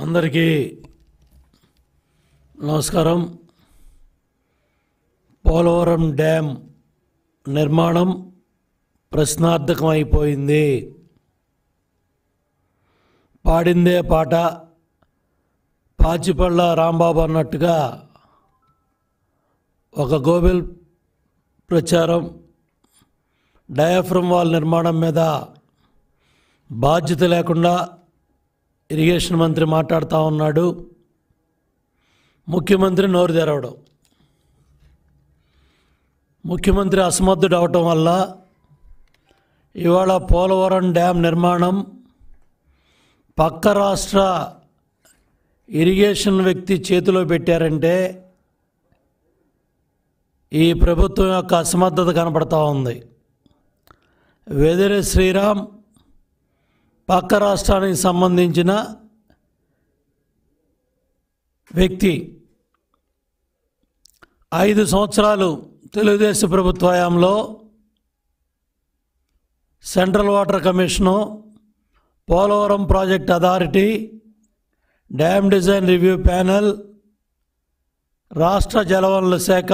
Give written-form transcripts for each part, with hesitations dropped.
అందరికీ నమస్కారం. పోలవరం డ్యామ్ నిర్మాణం ప్రశ్నార్థకమైపోయింది. పాడిందే పాట పాచిపళ్ళ రాంబాబు అన్నట్టుగా ఒక గోబెల్ ప్రచారం. డయాఫ్రమ్ వాల్ నిర్మాణం మీద బాధ్యత లేకుండా ఇరిగేషన్ మంత్రి మాట్లాడుతూ ఉన్నాడు. ముఖ్యమంత్రి నోరు తెరవడం, ముఖ్యమంత్రి అసమర్థుడు అవటం వల్ల ఇవాళ పోలవరం డ్యామ్ నిర్మాణం పక్క రాష్ట్ర ఇరిగేషన్ వ్యక్తి చేతిలో పెట్టారంటే ఈ ప్రభుత్వం యొక్క అసమర్థత కనపడతా ఉంది. వెదిరి శ్రీరామ్ పక్క రాష్ట్రానికి సంబంధించిన వ్యక్తి 5 సంవత్సరాలు తెలుగుదేశం ప్రభుత్వ హయాంలో central water commission, Polavaram project authority, dam design review panel, రాష్ట్ర జలవనరుల శాఖ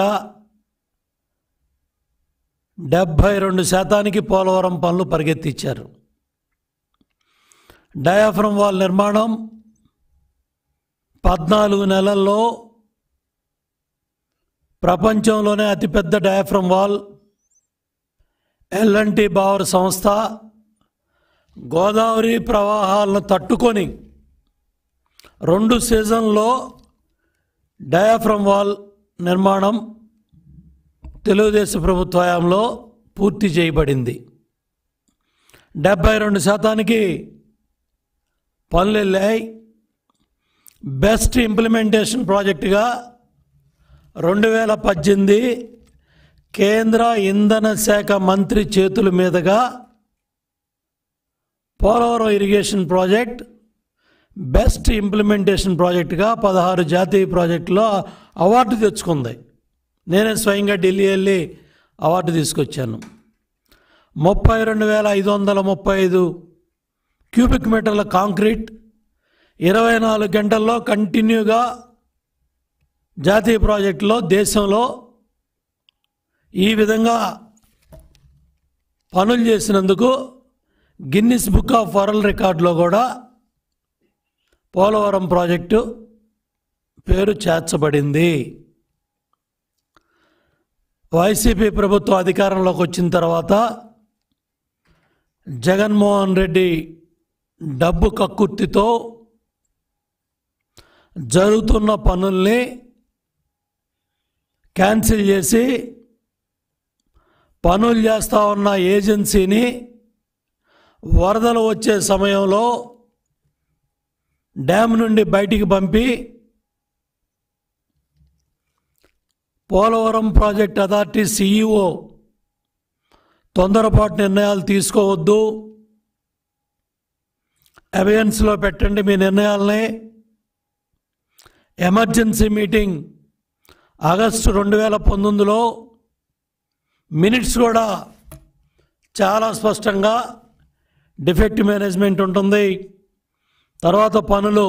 72% పోలవరం పనులు పరిగెత్తిచ్చారు. డయాఫ్రమ్ వాల్ నిర్మాణం 14 నెలల్లో ప్రపంచంలోనే అతిపెద్ద డయాఫ్రమ్ వాల్ ఎల్ఎన్టీ బావర్ సంస్థ గోదావరి ప్రవాహాలను తట్టుకొని 2 సీజన్లో డయాఫ్రమ్ వాల్ నిర్మాణం తెలుగుదేశం ప్రభుత్వ హయాంలో పూర్తి చేయబడింది. 72% పనులు వెళ్ళాయి. బెస్ట్ ఇంప్లిమెంటేషన్ ప్రాజెక్టుగా 2018 కేంద్ర ఇంధన శాఖ మంత్రి చేతుల మీదుగా Polavaram irrigation project best implementation ప్రాజెక్టుగా 16 జాతీయ ప్రాజెక్టులో అవార్డు తెచ్చుకుంది. నేనే స్వయంగా ఢిల్లీ వెళ్ళి అవార్డు తీసుకొచ్చాను. 32,535 క్యూబిక్ మీటర్ల కాంక్రీట్ 24 గంటల్లో కంటిన్యూగా జాతీయ ప్రాజెక్టులో దేశంలో ఈ విధంగా పనులు చేసినందుకు గిన్నిస్ బుక్ ఆఫ్ వరల్డ్ రికార్డులో కూడా పోలవరం ప్రాజెక్టు పేరు చేర్చబడింది. వైసీపీ ప్రభుత్వం అధికారంలోకి వచ్చిన తర్వాత జగన్మోహన్ రెడ్డి డబ్బు కక్కుర్తితో జరుగుతున్న పనుల్ని క్యాన్సిల్ చేసి పనులు చేస్తూ ఉన్న ఏజెన్సీని వరదలు వచ్చే సమయంలో డ్యామ్ నుండి బయటికి పంపి పోలవరం ప్రాజెక్ట్ అథారిటీ CEO తొందరపాటు నిర్ణయాలు తీసుకోవద్దు, అబెయన్స్లో పెట్టండి మీ నిర్ణయాలని, ఎమర్జెన్సీ మీటింగ్ ఆగస్టు 2019లో మినిట్స్ కూడా చాలా స్పష్టంగా డిఫెక్ట్ మేనేజ్మెంట్ ఉంటుంది, తర్వాత పనులు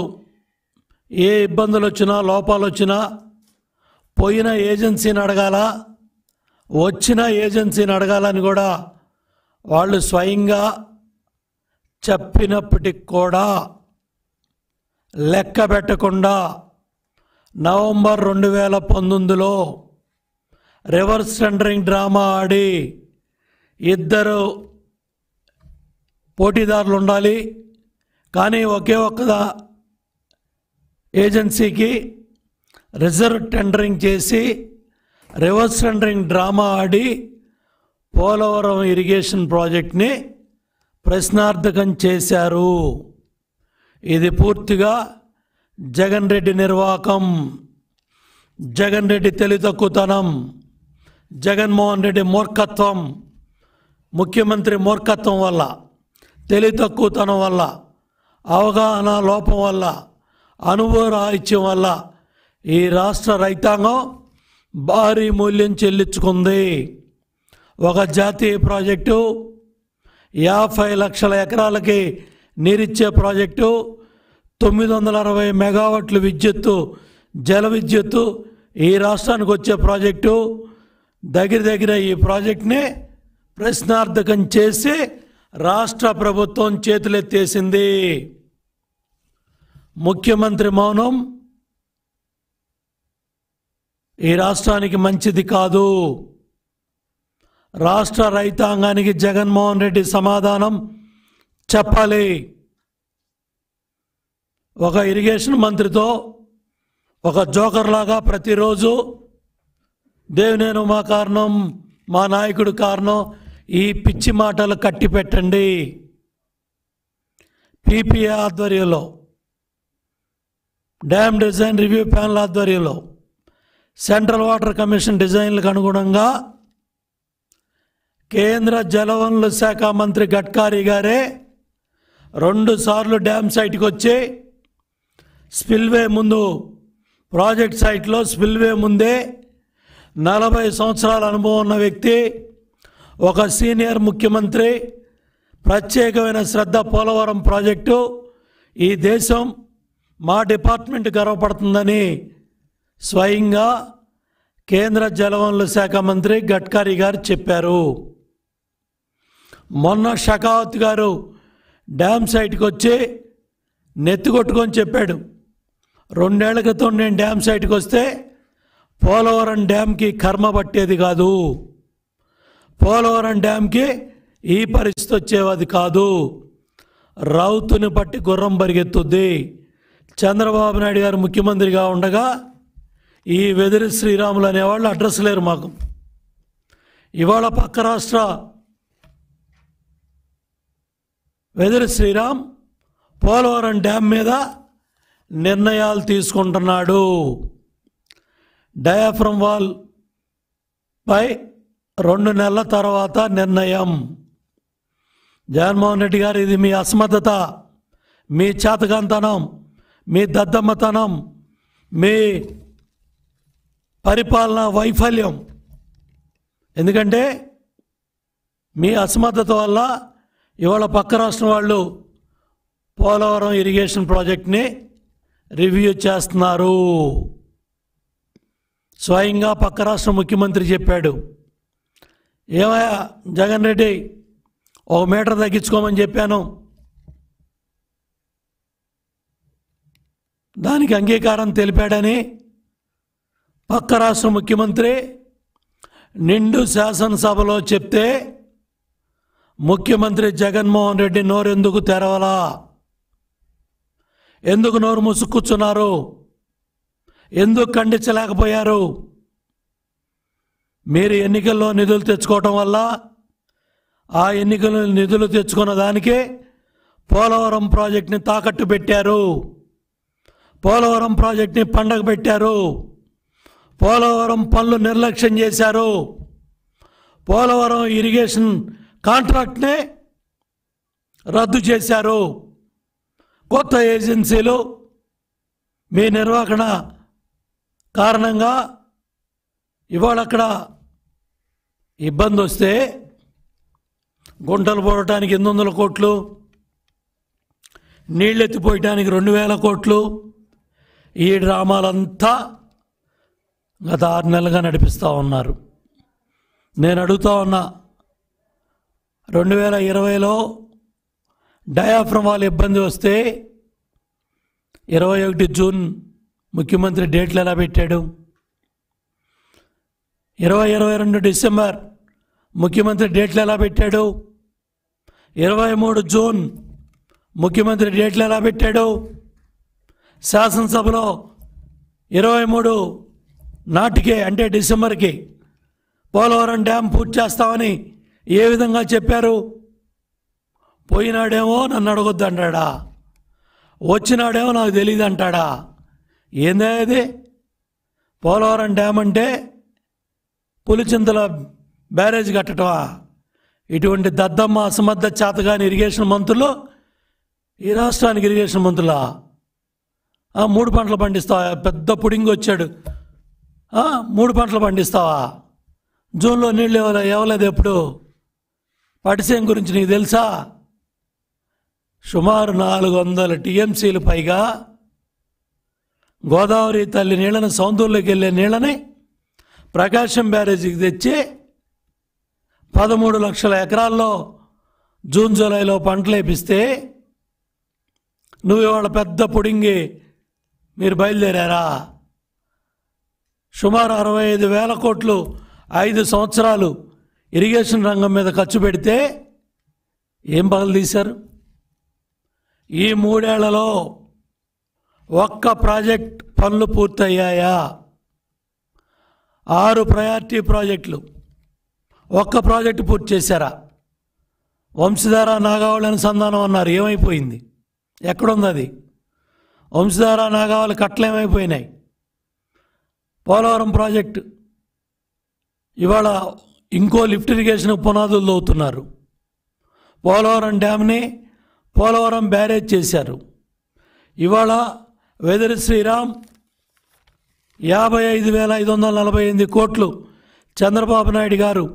ఏ ఇబ్బందులు వచ్చినా లోపాలు వచ్చినా పోయిన ఏజెన్సీని అడగాల, వచ్చిన ఏజెన్సీని అడగాలని కూడా వాళ్ళు స్వయంగా చెప్పినప్పటికి కూడా లెక్క పెట్టకుండా నవంబర్ 2019లో రివర్స్ టెండరింగ్ డ్రామా ఆడి 2 పోటీదారులు ఉండాలి, కానీ ఒకే ఒక్క ఏజెన్సీకి రిజర్వ్ టెండరింగ్ చేసి రివర్స్ టెండరింగ్ డ్రామా ఆడి పోలవరం ఇరిగేషన్ ప్రాజెక్ట్ని ప్రశ్నార్థకం చేశారు. ఇది పూర్తిగా జగన్ రెడ్డి నిర్వాహకం, జగన్ రెడ్డి తెలివితక్కువతనం, జగన్మోహన్ రెడ్డి మూర్ఖత్వం, ముఖ్యమంత్రి మూర్ఖత్వం వల్ల, తెలివితక్కువతనం వల్ల, అవగాహన లోపం వల్ల, అనుభవ రాహిత్యం వల్ల ఈ రాష్ట్ర రైతాంగం భారీ మూల్యం చెల్లించుకుంది. ఒక జాతీయ ప్రాజెక్టు, 50 లక్షల ఎకరాలకి నీరిచ్చే ప్రాజెక్టు, 960 మెగావాట్ల విద్యుత్ జల విద్యుత్ ఈ రాష్ట్రానికి వచ్చే ప్రాజెక్టు దగ్గర ఈ ప్రాజెక్ట్‌నే ప్రశ్నార్థకం చేసి రాష్ట్ర ప్రభుత్వం చేతులెత్తేసింది. ముఖ్యమంత్రి మౌనం ఈ రాష్ట్రానికి మంచిది కాదు. రాష్ట్ర రైతాంగానికి జగన్ మోహన్ రెడ్డి సమాధానం చెప్పాలి. ఒక ఇరిగేషన్ మంత్రితో ఒక జోకర్ లాగా ప్రతిరోజు దేవినేను మా కారణం మా నాయకుడు కారణం ఈ పిచ్చి మాటలు కట్టి పెట్టండి. పీపీఏ ఆధ్వర్యంలో డ్యామ్ డిజైన్ రివ్యూ ప్యానల్ ఆధ్వర్యంలో సెంట్రల్ వాటర్ కమిషన్ డిజైన్లకు అనుగుణంగా కేంద్ర జలవనరుల శాఖ మంత్రి గడ్కరీ గారే 2 సార్లు డ్యామ్ సైట్కి వచ్చి స్పిల్వే ముందు ప్రాజెక్ట్ సైట్లో స్పిల్వే ముందే 40 సంవత్సరాల అనుభవం ఉన్న వ్యక్తి, ఒక సీనియర్ ముఖ్యమంత్రి, ప్రత్యేకమైన శ్రద్ధ పోలవరం ప్రాజెక్టు ఈ దేశం మా డిపార్ట్మెంట్ గర్వపడుతుందని స్వయంగా కేంద్ర జలవనరుల శాఖ మంత్రి గడ్కరీ గారు చెప్పారు. మొన్న షకావత్ గారు డ్యామ్ సైట్కి వచ్చి నెత్తికొట్టుకొని చెప్పాడు, 2 ఏళ్ల క్రితం నేను డ్యామ్ సైట్కి వస్తే పోలవరం డ్యామ్కి కర్మ పట్టేది కాదు, పోలవరం డ్యామ్కి ఈ పరిస్థితి వచ్చేది కాదు, రౌతుని పట్టి గుర్రం పరిగెత్తుద్ది. చంద్రబాబు నాయుడు గారు ముఖ్యమంత్రిగా ఉండగా ఈ వెదిరి శ్రీరాములు అనేవాళ్ళు అడ్రస్ లేరు మాకు. ఇవాళ పక్క రాష్ట్ర వెదిరి శ్రీరామ్ పోలవరం డ్యామ్ మీద నిర్ణయాలు తీసుకుంటున్నాడు. డయాఫ్రమ్ వాల్ పై 2 నెలల తర్వాత నిర్ణయం. జగన్మోహన్ రెడ్డి గారు, ఇది మీ అసమర్థత, మీ చేతకంతనం, మీ దద్దమ్మతనం, మీ పరిపాలన వైఫల్యం. ఎందుకంటే మీ అసమర్థత వల్ల ఇవాళ పక్క రాష్ట్రం వాళ్ళు పోలవరం ఇరిగేషన్ ప్రాజెక్ట్ని రివ్యూ చేస్తున్నారు. స్వయంగా పక్క రాష్ట్ర ముఖ్యమంత్రి చెప్పాడు, ఏమయ్యా జగన్ రెడ్డి 1 మీటర్ తగ్గించుకోమని చెప్పాను, దానికి అంగీకారం తెలిపాడని పక్క రాష్ట్ర ముఖ్యమంత్రి నిండు శాసనసభలో చెప్తే ముఖ్యమంత్రి జగన్మోహన్ రెడ్డి నోరెందుకు తెరవలా, ఎందుకు నోరు మూసుకూర్చున్నారు, ఎందుకు ఖండించలేకపోయారు? మీరు ఎన్నికల్లో నిధులు తెచ్చుకోవటం వల్ల ఆ ఎన్నికల్లో నిధులు తెచ్చుకున్న దానికే పోలవరం ప్రాజెక్ట్ని తాకట్టు పెట్టారు, పోలవరం ప్రాజెక్ట్ని పండగ పెట్టారు, పోలవరం పనులు నిర్లక్ష్యం చేశారు, పోలవరం ఇరిగేషన్ కాంట్రాక్ట్నే రద్దు చేశారు, కొత్త ఏజెన్సీలు మీ నిర్వహణ కారణంగా ఇవాళ అక్కడ ఇబ్బంది వస్తే గుంటలు పోవడానికి 800 కోట్లు, నీళ్ళెత్తిపోయటానికి 2000 కోట్లు, ఈ డ్రామాలంతా గత 6 నెలలుగా నడిపిస్తూ ఉన్నారు. నేను అడుగుతా ఉన్నా, 2020లో డయాఫ్రమ్ వాల్ ఇబ్బంది వస్తే 21 జూన్ ముఖ్యమంత్రి డేట్లు ఎలా పెట్టాడు? 2022 డిసెంబర్ ముఖ్యమంత్రి డేట్లు ఎలా పెట్టాడు? 23 జూన్ ముఖ్యమంత్రి డేట్లు ఎలా పెట్టాడు? శాసనసభలో 23 నాటికే అంటే డిసెంబర్కి పోలవరం డ్యామ్ పూర్తి చేస్తామని ఏ విధంగా చెప్పారు? పోయినాడేమో నన్ను అడగొద్దు అంటాడా, వచ్చినాడేమో నాకు తెలియదు అంటాడా? ఏందే ఇది? పోలవరం డ్యామ్ అంటే పులిచింతల బ్యారేజ్ కట్టటమా? ఇటువంటి దద్దమ్మ అసమర్థ చేతగాని ఇరిగేషన్ మంత్రులు ఈ రాష్ట్రానికి ఇరిగేషన్ మంత్రులా? 3 పంటలు పండిస్తావా? పెద్ద పుడింగ్ వచ్చాడు, 3 పంటలు పండిస్తావా? జూన్లో నీళ్ళు ఇవ్వలేదు ఎప్పుడు? పటిసేం గురించి నీకు తెలుసా? సుమారు 400 టీఎంసీల పైగా గోదావరి తల్లి నీళ్ళను సౌందూర్లోకి వెళ్ళే నీళ్ళని ప్రకాశం బ్యారేజీకి తెచ్చి 13 లక్షల ఎకరాల్లో జూన్ జూలైలో పంటలు వేపిస్తే నువ్వు ఇవాళ పెద్ద పొడింగి మీరు బయలుదేరారా? సుమారు 65,000 కోట్లు 5 సంవత్సరాలు ఇరిగేషన్ రంగం మీద ఖర్చు పెడితే ఏం పనులు తీశారు? ఈ 3 ఏళ్లలో ఒక్క ప్రాజెక్ట్ పనులు పూర్తయ్యాయా? 6 ప్రయారిటీ ప్రాజెక్టులు ఒక్క ప్రాజెక్టు పూర్తి చేశారా? వంశధార నాగావళి అనుసంధానం అన్నారు, ఏమైపోయింది? ఎక్కడుంది అది? వంశధార నాగావళి కట్టలేమైపోయినాయి? పోలవరం ప్రాజెక్టు ఇవాళ ఇంకో లిఫ్ట్ ఇరిగేషన్ పునాదులు దోవుతున్నారు. పోలవరం డ్యామ్ని పోలవరం బ్యారేజ్ చేశారు. ఇవాళ వెదర్ శ్రీరామ్ 55,548 కోట్లు చంద్రబాబు నాయుడు గారు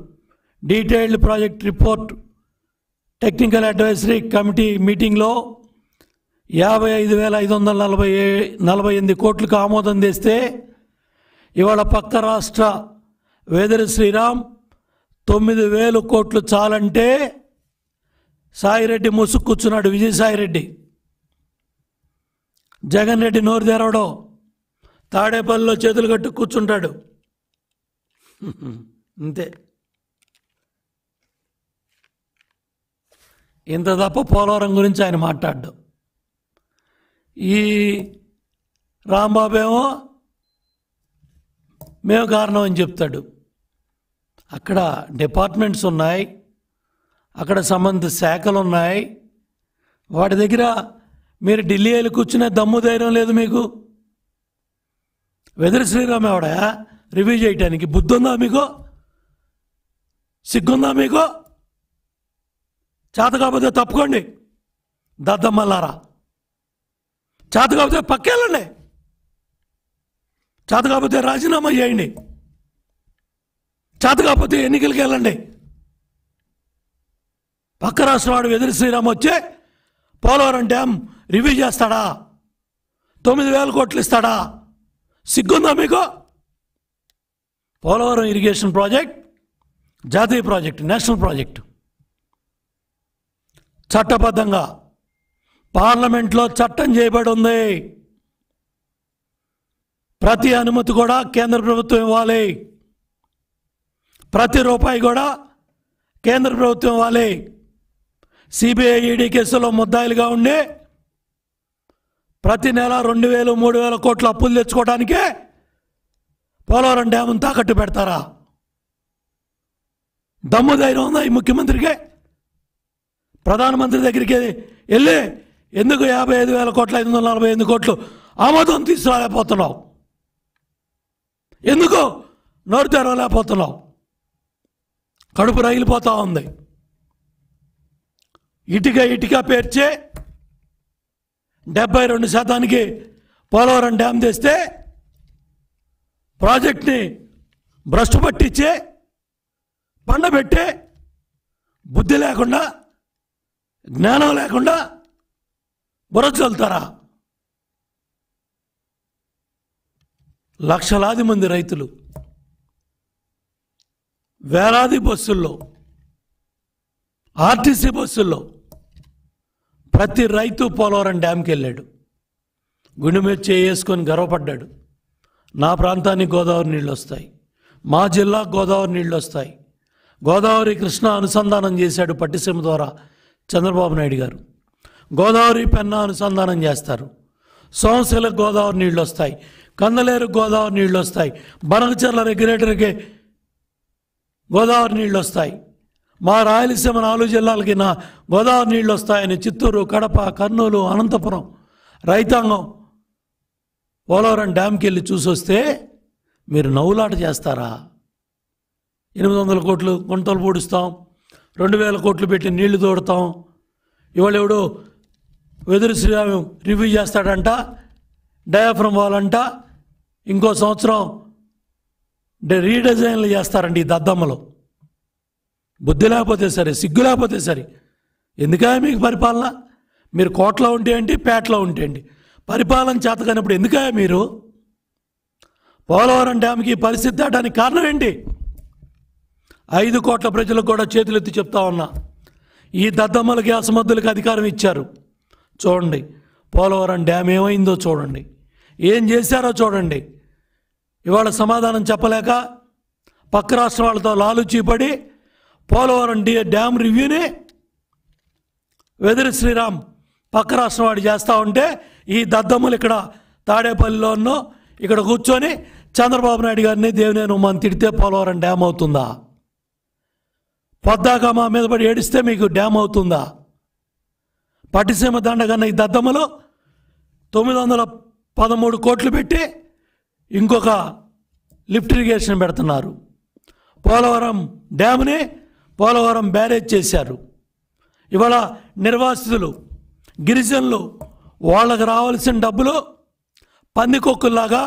detailed project report technical advisory committee మీటింగ్లో 55,548 కోట్లకు ఆమోదం చేస్తే ఇవాళ పక్క రాష్ట్ర వెదర్ శ్రీరామ్ 9,000 కోట్లు చాలంటే సాయిరెడ్డి ముసుగు కూర్చున్నాడు. విజయసాయిరెడ్డి జగన్ రెడ్డి నోరు తెరవడం, తాడేపల్లిలో చేతులు కట్టు కూర్చుంటాడు. అంతే, ఇంత తప్ప పోలవరం గురించి ఆయన మాట్లాడు. ఈ రాంబాబు ఏమో మేము కారణం అని చెప్తాడు. అక్కడ డిపార్ట్మెంట్స్ ఉన్నాయి, అక్కడ సంబంధిత శాఖలు ఉన్నాయి, వాటి దగ్గర మీరు ఢిల్లీ వెళ్ళి కూర్చునే దమ్ము ధైర్యం లేదు మీకు. వెదర్ శ్రీరామ్ ఎవడా రివ్యూ చేయటానికి? బుద్ధుందా మీకు? సిగ్గుందా మీకు? చేత కాకపోతే తప్పుకోండి దద్దమ్మలారా, చేత కాకపోతే పక్కేళ్ళండి, చేత కాకపోతే రాజీనామా చేయండి, చేత కాకపోతే ఎన్నికలకి వెళ్ళండి. పక్క రాష్ట్రవాడు వెదర్ శ్రీరామ్ వచ్చే పోలవరం డ్యామ్ రివ్యూ చేస్తాడా? 9,000 కోట్లు ఇస్తాడా? సిగ్గుందా మీకు? పోలవరం ఇరిగేషన్ ప్రాజెక్ట్ జాతీయ ప్రాజెక్ట్, నేషనల్ ప్రాజెక్ట్. చట్టబద్ధంగా పార్లమెంట్లో చట్టం చేయబడి ఉంది. ప్రతి అనుమతి కూడా కేంద్ర ప్రభుత్వం ఇవ్వాలి, ప్రతి రూపాయి కూడా కేంద్ర ప్రభుత్వం ఇవ్వాలి. సిబిఐ ఈడీ కేసులో ముద్దాయిలుగా ఉండి ప్రతి నెల 2,000-3,000 కోట్లు అప్పులు తెచ్చుకోవడానికే పోలవరం డ్యామ్ను తాకట్టు పెడతారా? దమ్ము ధైర్యం ఉందా ఈ ముఖ్యమంత్రికి? ప్రధానమంత్రి దగ్గరికి వెళ్ళి ఎందుకు 55,548 కోట్లు ఆమోదం తీసుకురాలేకపోతున్నావు? ఎందుకు నోరు తెరవలేకపోతున్నావు? కడుపు రగిలిపోతూ ఉంది. ఇటుక ఇటుక పేర్చే 72% పోలవరం డ్యామ్ తెస్తే, ప్రాజెక్ట్ని భ్రష్టు పట్టించే, పండబెట్టే, బుద్ధి లేకుండా జ్ఞానం లేకుండా బుర్ర చల్లుతారా? లక్షలాది మంది రైతులు వేలాది బస్సుల్లో, ఆర్టీసీ బస్సుల్లో ప్రతి రైతు పోలవరం డ్యామ్కి వెళ్ళాడు, గుండె మీద చేసుకొని గర్వపడ్డాడు. నా ప్రాంతానికి గోదావరి నీళ్ళు వస్తాయి, మా జిల్లాకు గోదావరి నీళ్ళు వస్తాయి. గోదావరి కృష్ణ అనుసంధానం చేశాడు పట్టిసీమ ద్వారా చంద్రబాబు నాయుడు గారు. గోదావరి పెన్నా అనుసంధానం చేస్తారు, సోమశిలకు గోదావరి నీళ్ళు వస్తాయి, కందలేరు గోదావరి నీళ్ళు వస్తాయి, బనకచర్ల రెగ్యులేటర్కి గోదావరి నీళ్ళు వస్తాయి, మా రాయలసీమ 4 జిల్లాలకి నా గోదావరి నీళ్ళు వస్తాయని చిత్తూరు, కడప, కర్నూలు, అనంతపురం రైతాంగం పోలవరం డ్యామ్కి వెళ్ళి చూసొస్తే మీరు నవ్వులాట చేస్తారా? 800 కోట్లు గుంటలు పూడుస్తాం, 2,000 కోట్లు పెట్టి నీళ్లు తోడతాం. ఇవాళ ఎవడు వెదురు శ్రీరాము రివ్యూ చేస్తాడంట, డయాఫ్రమ్ వాళ్ళంట, ఇంకో సంవత్సరం రీడిజైన్లు చేస్తారండి ఈ దద్దమ్మలో. బుద్ధి లేకపోతే సరే, సిగ్గు లేకపోతే సరే, ఎందుక మీకు పరిపాలన? మీరు కోట్లో ఉంటేంటి పేటలో ఉంటేంటి పరిపాలన చేతకనప్పుడు ఎందుకయ్యా మీరు పోలవరం డ్యామ్కి పరిస్థితి దాటానికి కారణం ఏంటి? 5 కోట్ల ప్రజలకు కూడా చేతులెత్తి చెప్తా ఉన్నా, ఈ దద్దమ్మలకి అసమర్థులకు అధికారం ఇచ్చారు. చూడండి పోలవరం డ్యామ్ ఏమైందో చూడండి, ఏం చేశారో చూడండి. ఇవాళ సమాధానం చెప్పలేక పక్క రాష్ట్ర వాళ్ళతో లాలుచీపడి పోలవరం డ్యామ్ రివ్యూని వెదిరి శ్రీరామ్ పక్క రాష్ట్రం వాడు చేస్తూ ఉంటే, ఈ దద్దమ్ములు ఇక్కడ తాడేపల్లిలోనో ఇక్కడ కూర్చొని చంద్రబాబు నాయుడు గారిని దేవినేని ఉమ్మని తిడితే పోలవరం డ్యామ్ అవుతుందా? పొద్దాక మా మీద పడి ఏడిస్తే మీకు డ్యామ్ అవుతుందా? పట్టిసీమ దండ కన్నా ఈ దద్దమ్మలు 913 కోట్లు పెట్టి ఇంకొక లిఫ్ట్ ఇరిగేషన్ పెడుతున్నారు. పోలవరం డ్యామ్ని పోలవరం బ్యారేజ్ చేశారు. ఇవాళ నిర్వాసితులు గిరిజనులు వాళ్ళకు రావాల్సిన డబ్బులు పందికొక్కుల్లాగా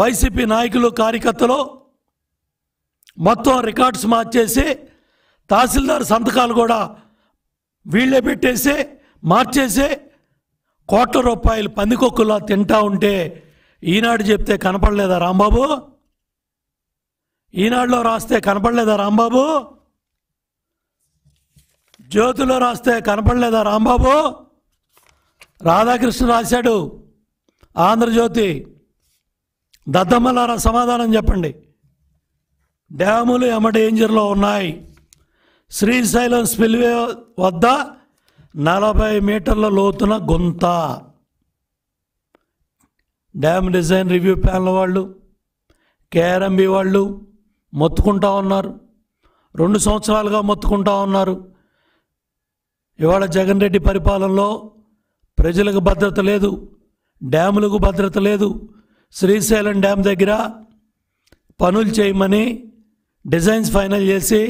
వైసీపీ నాయకులు కార్యకర్తలు మొత్తం రికార్డ్స్ మార్చేసి తహసీల్దార్ సంతకాలు కూడా వీళ్ళే పెట్టేసి మార్చేసి కోట్ల రూపాయలు పందికొక్కుల్లా తింటా ఉంటే ఈనాడు చెప్తే కనపడలేదా రాంబాబు? ఈనాడులో రాస్తే కనపడలేదా రాంబాబు? జ్యోతిలో రాస్తే కనపడలేదా రాంబాబు? రాధాకృష్ణ రాశాడు ఆంధ్రజ్యోతి. దద్దమ్మలారా సమాధానం చెప్పండి. డ్యాములు ఎమ డేంజర్లో ఉన్నాయి. శ్రీశైలం స్పిల్వే వద్ద 40 మీటర్ల లోతున గుంత. డ్యామ్ డిజైన్ రివ్యూ ప్యానల్ వాళ్ళు KRMB వాళ్ళు మొత్తుకుంటా ఉన్నారు, 2 సంవత్సరాలుగా మొత్తుకుంటా ఉన్నారు. ఇవాళ జగన్ రెడ్డి పరిపాలనలో ప్రజలకు భద్రత లేదు, డ్యాములకు భద్రత లేదు. శ్రీశైలం డ్యామ్ దగ్గర పనులు చేయమని డిజైన్స్ ఫైనల్ చేసి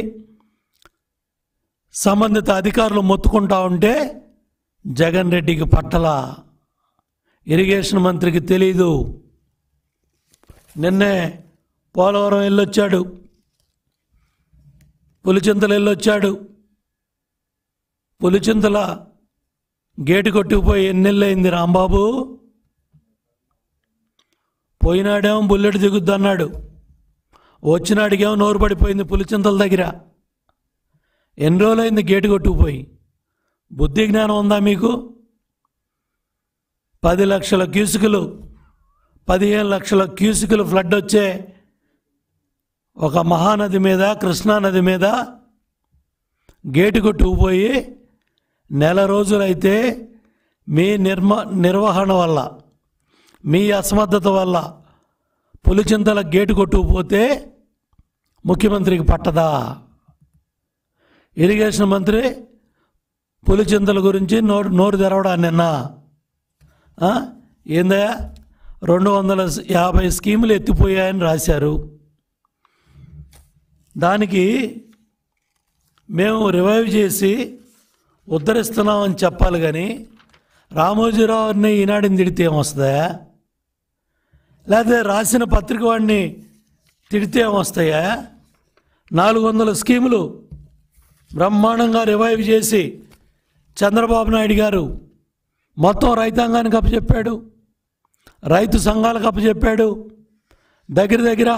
సంబంధిత అధికారులు మొత్తుకుంటా ఉంటే జగన్ రెడ్డికి పట్టల, ఇరిగేషన్ మంత్రికి తెలీదు. నిన్నే పోలవరం వెళ్ళొచ్చాడు, పులిచింతలు వెళ్ళొచ్చాడు. పులిచింతల గేటు కొట్టుకుపోయి ఎన్నెళ్ళయింది రాంబాబు? పోయినాడేమో బుల్లెట్ దిగుద్దు అన్నాడు, వచ్చినాడికేమో నోరు పడిపోయింది. పులిచింతల దగ్గర ఎన్ని రోజులైంది గేటు కొట్టుకుపోయి? బుద్ధి జ్ఞానం ఉందా మీకు? 10 లక్షల క్యూసికులు 15 లక్షల క్యూసికులు ఫ్లడ్ వచ్చే ఒక మహానది మీద కృష్ణానది మీద గేటు కొట్టుకుపోయి నెల రోజులైతే మీ నిర్వహణ వల్ల మీ అసమర్థత వల్ల పులిచింతల గేటు కొట్టుకుపోతే ముఖ్యమంత్రికి పట్టదా? ఇరిగేషన్ మంత్రి పులిచింతల గురించి నోరు తెరవడాన్ని నిన్న ఏందయ్యా 250 స్కీములు ఎత్తిపోయాయని రాశారు. దానికి మేము రివైవ్ చేసి ఉద్ధరిస్తున్నామని చెప్పాలి కానీ రామోజీరావుని ఈనాడిని తిడితే ఏమొస్తాయా? లేదా రాసిన పత్రిక వాడిని తిడితే ఏమొస్తాయా? 400 స్కీములు బ్రహ్మాండంగా రివైవ్ చేసి చంద్రబాబు నాయుడు గారు మొత్తం రైతాంగానికి అప్పచెప్పాడు, రైతు సంఘాలకు అప్పచెప్పాడు. దగ్గర దగ్గర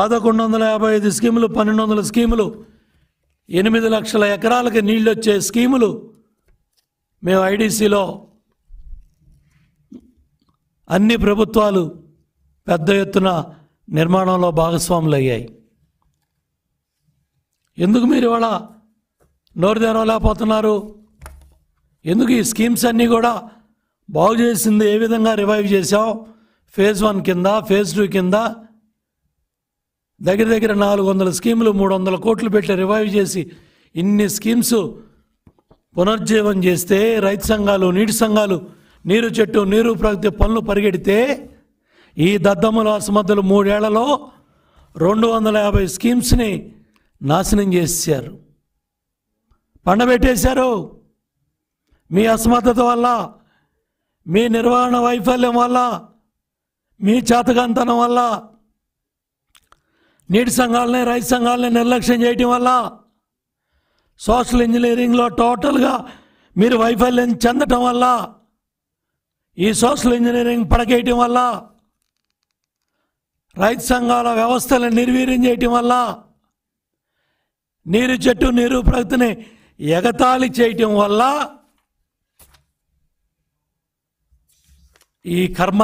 1155 స్కీములు 1200 స్కీములు 8 లక్షల ఎకరాలకు నీళ్ళు వచ్చే స్కీములు మేము IDCలో అన్ని ప్రభుత్వాలు పెద్ద ఎత్తున నిర్మాణంలో భాగస్వాములు అయ్యాయి. ఎందుకు మీరు ఇవాళ నోరు తెరవలేకపోతున్నారు? ఎందుకు ఈ స్కీమ్స్ అన్నీ కూడా బాగు చేసింది ఏ విధంగా రివైవ్ చేసాం? ఫేజ్ 1 కింద ఫేజ్ 2 కింద దగ్గర దగ్గర 400 స్కీములు 300 కోట్లు పెట్టి రివైవ్ చేసి ఇన్ని స్కీమ్స్ పునర్జీవం చేస్తే రైతు సంఘాలు నీటి సంఘాలు నీరు చెట్టు నీరు ప్రగతి పనులు పరిగెడితే ఈ దద్దమ్మల అసమర్థులు 3 ఏళ్లలో 250 స్కీమ్స్ని నాశనం చేశారు, పండబెట్టేశారు. మీ అసమర్థత వల్ల, మీ నిర్వహణ వైఫల్యం వల్ల, మీ చేతకంతనం వల్ల, నీటి సంఘాలని రైతు సంఘాలని నిర్లక్ష్యం చేయటం వల్ల, సోషల్ ఇంజనీరింగ్లో టోటల్గా మీరు వైఫల్యం చెందడం వల్ల ఈ సోషల్ ఇంజనీరింగ్ పడగేయడం వల్ల రైతు సంఘాల వ్యవస్థలను నిర్వీర్యం చేయడం వల్ల నీరు చెట్టు నీరు ప్రగతిని ఎగతాళి చేయడం వల్ల ఈ కర్మ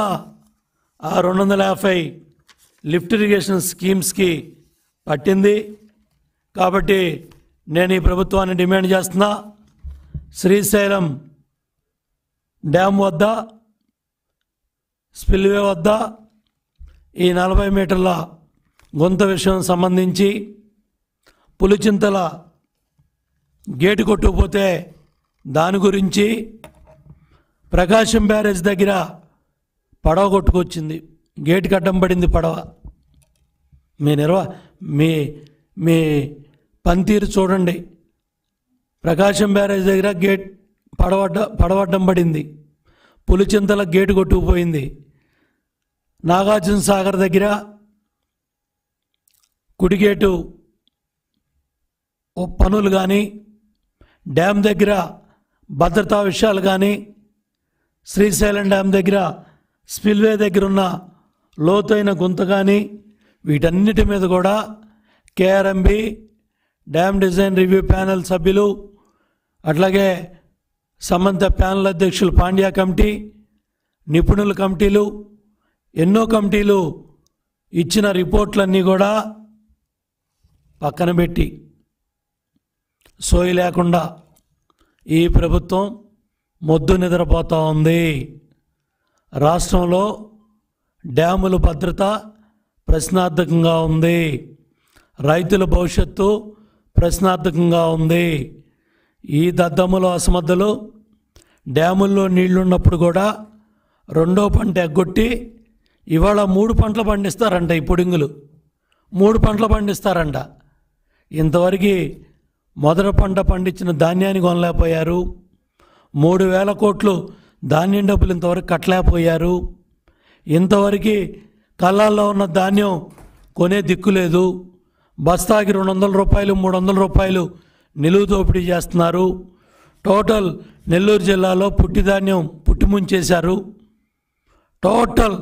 ఆ 250 లిఫ్ట్ ఇరిగేషన్ స్కీమ్స్ కి పట్టింది కాబట్టి నేను ఈ ప్రభుత్వాన్ని డిమాండ్ చేస్తున్నా శ్రీశైలం డ్యామ్ వద్ద స్పిల్వే వద్ద ఈ 40 మీటర్ల గుంత విషయం సంబంధించి పులిచింతల గేటు కొట్టుపోతే దాని గురించి ప్రకాశం బ్యారేజ్ దగ్గర పడవ కొట్టుకొచ్చింది గేటు కట్టం పడింది పడవ మీ పంతీరు చూడండి ప్రకాశం బ్యారేజ్ దగ్గర గేట్ పడవడం పడింది పులిచింతల గేటు కొట్టుకుపోయింది నాగార్జున సాగర్ దగ్గర కుడిగేటు పనులు కానీ డ్యామ్ దగ్గర భద్రతా విషయాలు కానీ శ్రీశైలం డ్యామ్ దగ్గర స్పిల్వే దగ్గర ఉన్న లోతైన గుంత కానీ వీటన్నిటి మీద కూడా KRMB dam design review panel సభ్యులు అట్లాగే సంబంధ ప్యానెల్ అధ్యక్షులు పాండ్యా కమిటీ నిపుణుల కమిటీలు ఎన్నో కమిటీలు ఇచ్చిన రిపోర్ట్లన్నీ కూడా పక్కన పెట్టి సోయి లేకుండా ఈ ప్రభుత్వం మొద్దు నిద్రపోతూ ఉంది రాష్ట్రంలో డ్యాముల భద్రత ప్రశ్నార్థకంగా ఉంది రైతుల భవిష్యత్తు ప్రశ్నార్థకంగా ఉంది ఈ దద్దమ్మలో అసమర్థలు డ్యాముల్లో నీళ్లున్నప్పుడు కూడా రెండో పంట ఎగ్గొట్టి ఇవాళ 3 పంటలు పండిస్తారంట ఈ పొడింగులు 3 పంటలు పండిస్తారంట ఇంతవరకు మొదటి పంట పండించిన ధాన్యాన్ని కొనలేకపోయారు 3,000 కోట్లు ధాన్యం డబ్బులు ఇంతవరకు కట్టలేకపోయారు ఇంతవరకు కళ్ళాల్లో ఉన్న ధాన్యం కొనే దిక్కులేదు బస్తాకి ₹200 ₹300 నిలువ దోపిడీ చేస్తున్నారు టోటల్ నెల్లూరు జిల్లాలో పుట్టిధాన్యం పుట్టిముంచేశారు టోటల్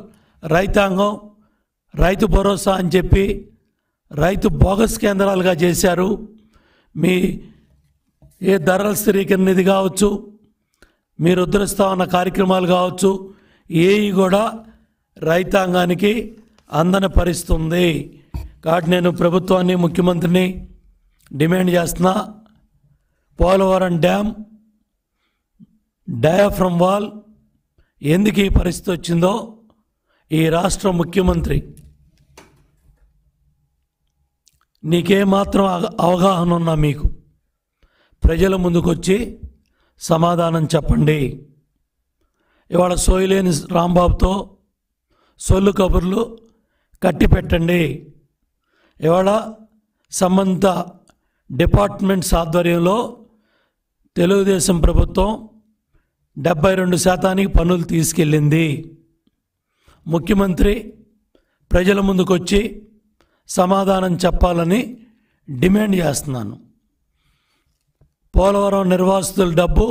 రైతాంగం రైతు భరోసా అని చెప్పి రైతు బోగస్ కేంద్రాలుగా చేశారు మీ ఏ ధరల స్థిరీకరణ ఇది కావచ్చు మీరు ఉద్ధరిస్తూ ఉన్న కార్యక్రమాలు కావచ్చు ఏవి కూడా రైతాంగానికి అందని పరిస్తుంది కాబట్టి నేను ప్రభుత్వాన్ని ముఖ్యమంత్రిని డిమాండ్ చేస్తున్నా పోలవరం డ్యామ్ డయాఫ్రమ్ వాల్ ఎందుకు ఈ పరిస్థితి వచ్చిందో ఈ రాష్ట్ర ముఖ్యమంత్రి నీకే మాత్రం అవగాహన ఉన్నా మీకు ప్రజల ముందుకొచ్చి సమాధానం చెప్పండి ఇవాళ సోయిలేని రాంబాబుతో సొల్లు కబుర్లు కట్టి పెట్టండి ఇవాళ సంబంధిత డిపార్ట్మెంట్స్ ఆధ్వర్యంలో తెలుగుదేశం ప్రభుత్వం 72% పనులు తీసుకెళ్ళింది ముఖ్యమంత్రి ప్రజల ముందుకొచ్చి సమాధానం చెప్పాలని డిమాండ్ చేస్తున్నాను పోలవరం నిర్వాసితుల డబ్బు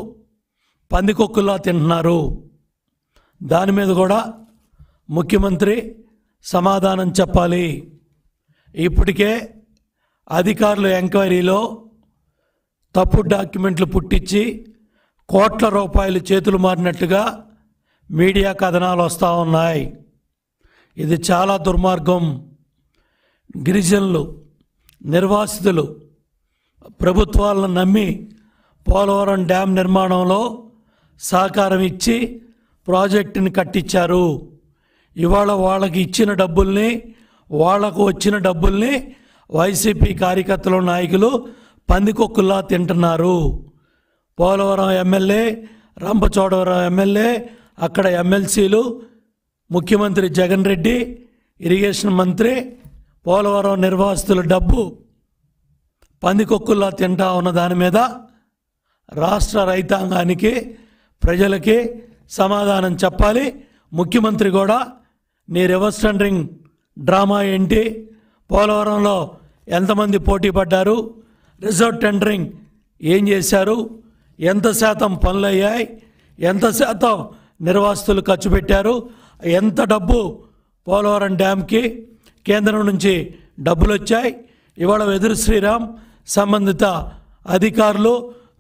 పందికొక్కులా తింటున్నారు దాని మీద కూడా ముఖ్యమంత్రి సమాధానం చెప్పాలి ఇప్పటికే అధికారుల ఎంక్వైరీలో తప్పు డాక్యుమెంట్లు పుట్టించి కోట్ల రూపాయలు చేతులు మారినట్టుగా మీడియా కథనాలు వస్తూ ఉన్నాయి ఇది చాలా దుర్మార్గం గిరిజనులు నిర్వాసితులు ప్రభుత్వాలను నమ్మి పోలవరం డ్యామ్ నిర్మాణంలో సహకారం ఇచ్చి ప్రాజెక్టుని కట్టించారు ఇవాళ వాళ్ళకి ఇచ్చిన డబ్బుల్ని వాళ్లకు వచ్చిన డబ్బుల్ని వైసీపీ కార్యకర్తలు నాయకులు పందికొక్కుల్లా తింటున్నారు పోలవరం ఎమ్మెల్యే రంపచోడవరం ఎమ్మెల్యే అక్కడ ఎమ్మెల్సీలు ముఖ్యమంత్రి జగన్ రెడ్డి ఇరిగేషన్ మంత్రి పోలవరం నిర్వాసితుల డబ్బు పందికొక్కుల్లా తింటా ఉన్న దాని మీద రాష్ట్ర రైతాంగానికి ప్రజలకి సమాధానం చెప్పాలి ముఖ్యమంత్రి కూడా నీ రివర్స్ టెండరింగ్ డ్రామా ఏంటి పోలవరంలో ఎంతమంది పోటీ పడ్డారు రిజర్వ్ టెండరింగ్ ఏం చేశారు ఎంత శాతం పనులయ్యాయి, ఎంత శాతం నిర్వాసితులు ఖర్చు పెట్టారు, ఎంత డబ్బు పోలవరం డ్యామ్కి కేంద్రం నుంచి డబ్బులు వచ్చాయి. ఇవాళ వెదురు శ్రీరామ్ సంబంధిత అధికారులు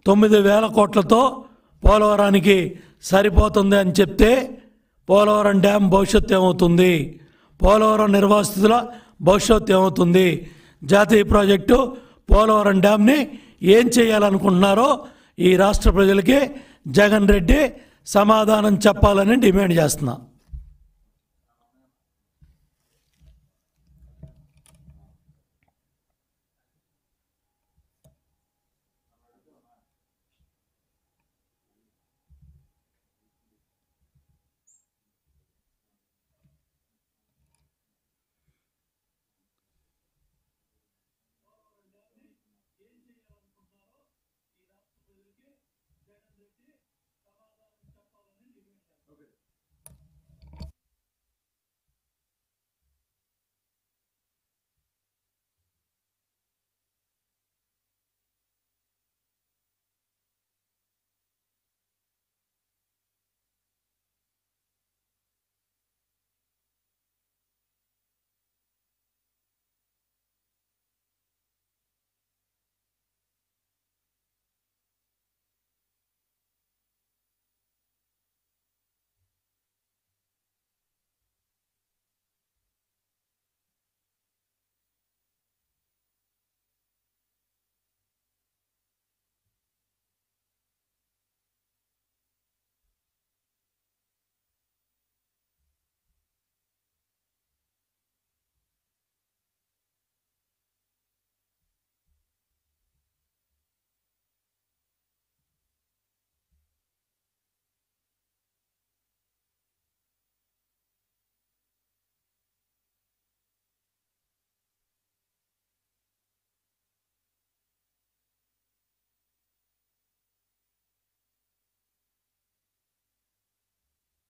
9,000 కోట్లతో పోలవరానికి సరిపోతుంది అని చెప్తే పోలవరం డ్యామ్ భవిష్యత్తు ఏమవుతుంది, పోలవరం నిర్వాసితుల భవిష్యత్తు ఏమవుతుంది, జాతీయ ప్రాజెక్టు పోలవరం డ్యామ్ని ఏం చేయాలనుకుంటున్నారో ఈ రాష్ట్ర ప్రజలకి జగన్ రెడ్డి సమాధానం చెప్పాలని డిమాండ్ చేస్తున్నా.